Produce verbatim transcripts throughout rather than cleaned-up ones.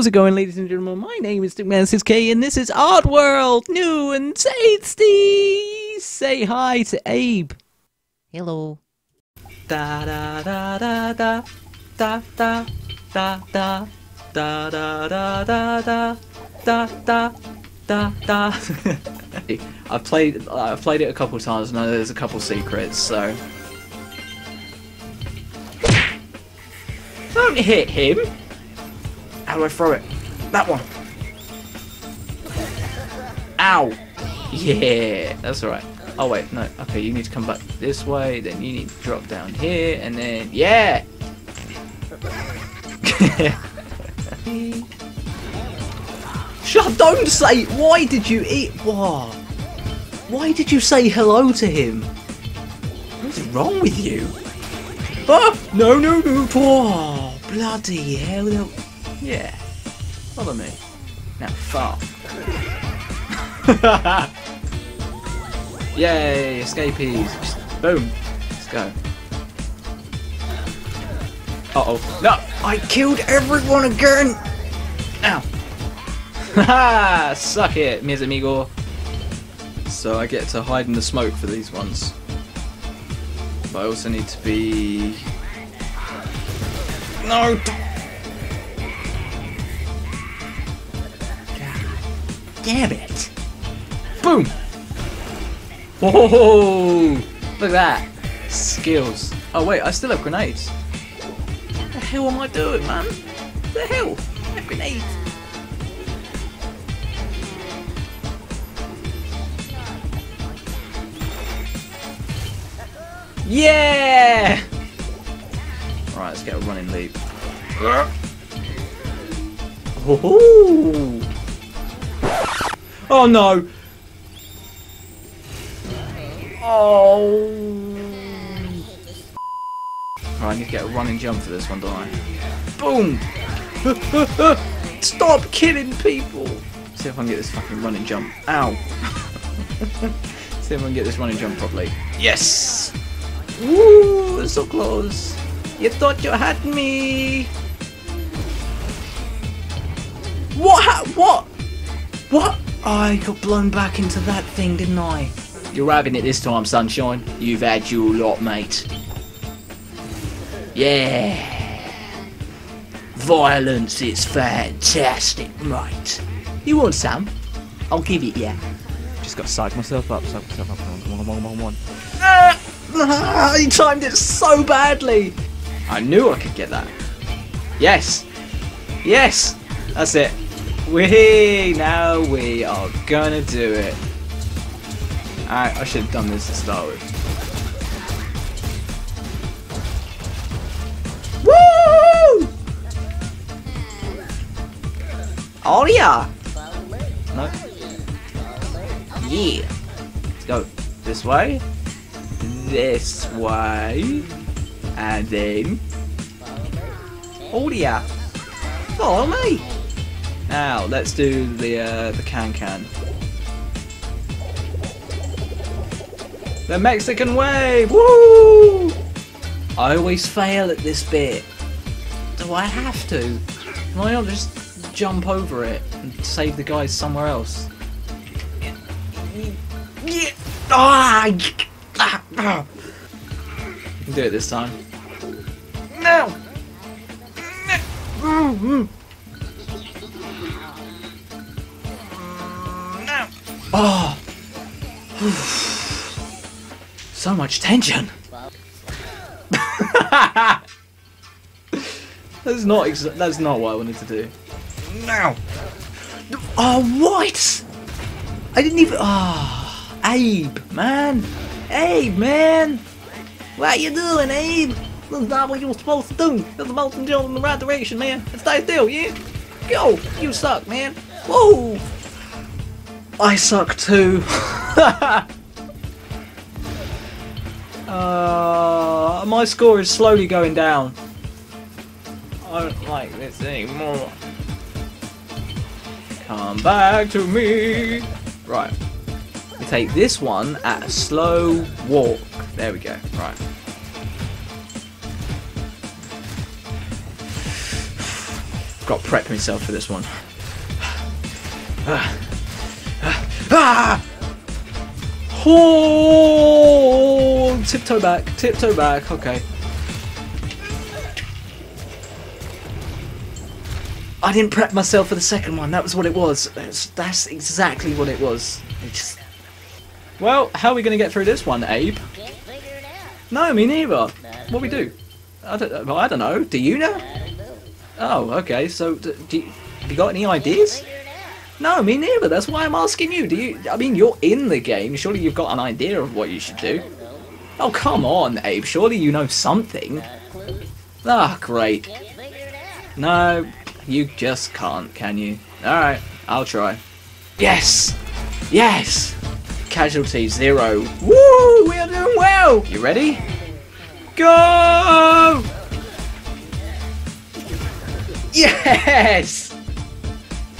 How's it going, ladies and gentlemen? My name is StickMan six K and this is Oddworld, New 'n' Tasty. Say hi to Abe. Hello. Da da da da da da da da da da da da da da da da da da. I've played I've played it a couple times and I know there's a couple secrets, so don't hit him. How do I throw it? That one. Ow. Yeah, that's alright. Oh wait, no. Okay, you need to come back this way, then you need to drop down here, and then... Yeah! Shut, don't say... Why did you eat... What? Why did you say hello to him? What's wrong with you? Oh! No, no, no! Oh, bloody hell. No. Yeah, follow me. Now, fart. Yay, escapees. Just boom. Let's go. Uh-oh. No! I killed everyone again! Ow. Haha! Suck it, mis amigo. So I get to hide in the smoke for these ones. But I also need to be... No! Damn it! Boom! Whoa! Look at that! Skills. Oh wait, I still have grenades. What the hell am I doing, man? What the hell? I have grenades. Yeah! Alright, let's get a running leap. Woohoo! Oh no! Oh! Right, I need to get a running jump for this one, don't I? Boom! Stop killing people! See if I can get this fucking running jump. Ow! See if I can get this running jump properly. Yes! Woo! So close! You thought you had me! What? Ha what? What? I got blown back into that thing, didn't I? You're having it this time, sunshine. You've had your lot, mate. Yeah. Violence is fantastic, mate. You want some? I'll give it ya. Just got to psych myself up, psych myself up. Come on, come on, come on, come on. He timed it so badly. I knew I could get that. Yes. Yes. That's it. Wee! Now we are gonna do it. I, I should have done this to start with. Woo! Oh yeah! No? Yeah. Let's go this way, this way, and then. Oh yeah! Follow me. Now let's do the uh, the can can. The Mexican wave! Woo! I always fail at this bit. Do I have to? Why not just jump over it and save the guys somewhere else? Yeah! Ah! Ah! I can do it this time. No! No! Oh, oof. So much tension. that's not ex that's not what I wanted to do. No. Oh, what? I didn't even. Ah, oh, Abe, man, Abe, man, what are you doing, Abe? That's not what you were supposed to do. That's the mountain jump in the right direction, man. Stay still, yeah. Go. You suck, man. Whoa. I suck too. uh, my score is slowly going down. I don't like this anymore. Come back to me. Right. We take this one at a slow walk. There we go. Right. got to prep myself for this one. Ah! Ah! Oh! Tiptoe back, tiptoe back, okay. I didn't prep myself for the second one, that was what it was. That's, that's exactly what it was. It just... Well, how are we going to get through this one, Abe? Can't figure it out. No, me neither. What do we do? I don't, well, I don't know. Do you know? I don't know. Oh, okay. So, do, do you, have you got any ideas? No, me neither. That's why I'm asking you. Do you? I mean, you're in the game. Surely you've got an idea of what you should do. Oh, come on, Abe. Surely you know something. Ah, oh, great. No, you just can't, can you? All right, I'll try. Yes, yes. Casualty zero. Woo! We are doing well. You ready? Go! Yes!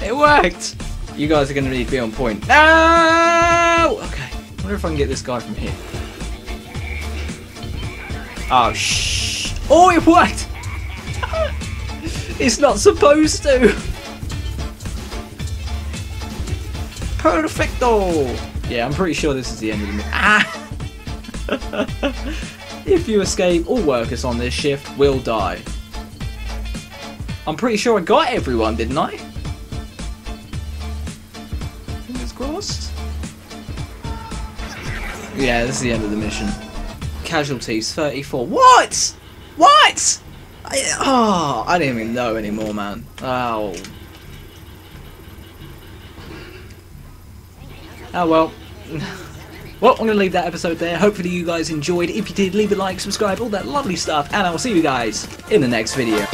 It worked! You guys are going to need to be on point. No! Okay. I wonder if I can get this guy from here. Oh, shh! Oh, it worked! It's not supposed to! Perfecto! Yeah, I'm pretty sure this is the end of the movie. Ah! If you escape, all workers on this shift will die. I'm pretty sure I got everyone, didn't I? Fingers crossed. Yeah, this is the end of the mission. Casualties thirty-four. What? What? I, oh, I didn't even know anymore, man. Oh. Oh well. Well, I'm going to leave that episode there. Hopefully you guys enjoyed. If you did, leave a like, subscribe, all that lovely stuff, and I will see you guys in the next video.